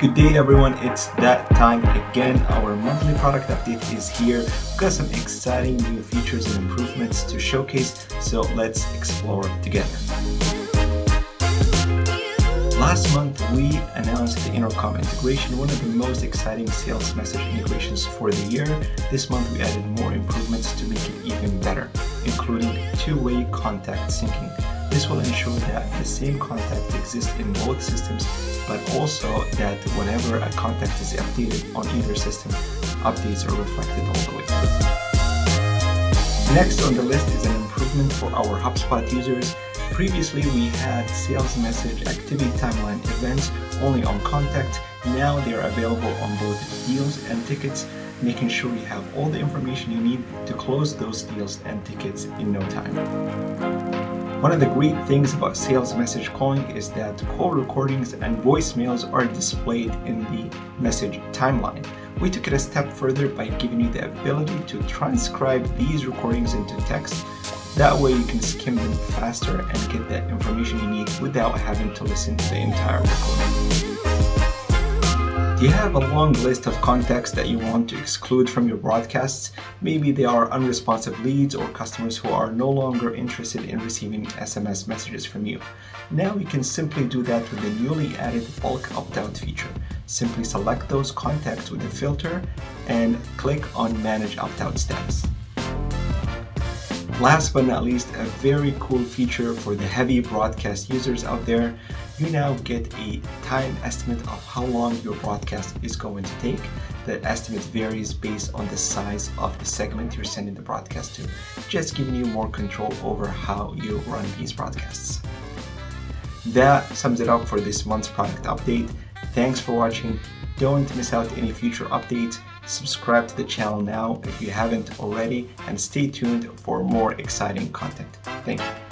Good day everyone, it's that time again. Our monthly product update is here. We've got some exciting new features and improvements to showcase, so let's explore together. Last month, we announced the Intercom integration, one of the most exciting sales message integrations for the year. This month, we added more improvements to make it even better, including two-way contact syncing. This will ensure that the same contact exists in both systems, but also that whenever a contact is updated on either system, updates are reflected all the way. Next on the list is an improvement for our HubSpot users. Previously, we had sales message activity timeline events only on contact. Now they are available on both deals and tickets, making sure you have all the information you need to close those deals and tickets in no time. One of the great things about sales message calling is that call recordings and voicemails are displayed in the message timeline. We took it a step further by giving you the ability to transcribe these recordings into text. That way you can skim them faster and get the information you need without having to listen to the entire recording. Do you have a long list of contacts that you want to exclude from your broadcasts? Maybe they are unresponsive leads or customers who are no longer interested in receiving SMS messages from you. Now you can simply do that with the newly added bulk opt-out feature. Simply select those contacts with the filter and click on Manage Opt-out Status. Last but not least, a very cool feature for the heavy broadcast users out there. You now get a time estimate of how long your broadcast is going to take. The estimate varies based on the size of the segment you're sending the broadcast to, just giving you more control over how you run these broadcasts. That sums it up for this month's product update. Thanks for watching. Don't miss out any future updates. Subscribe to the channel now if you haven't already, and stay tuned for more exciting content. Thank you.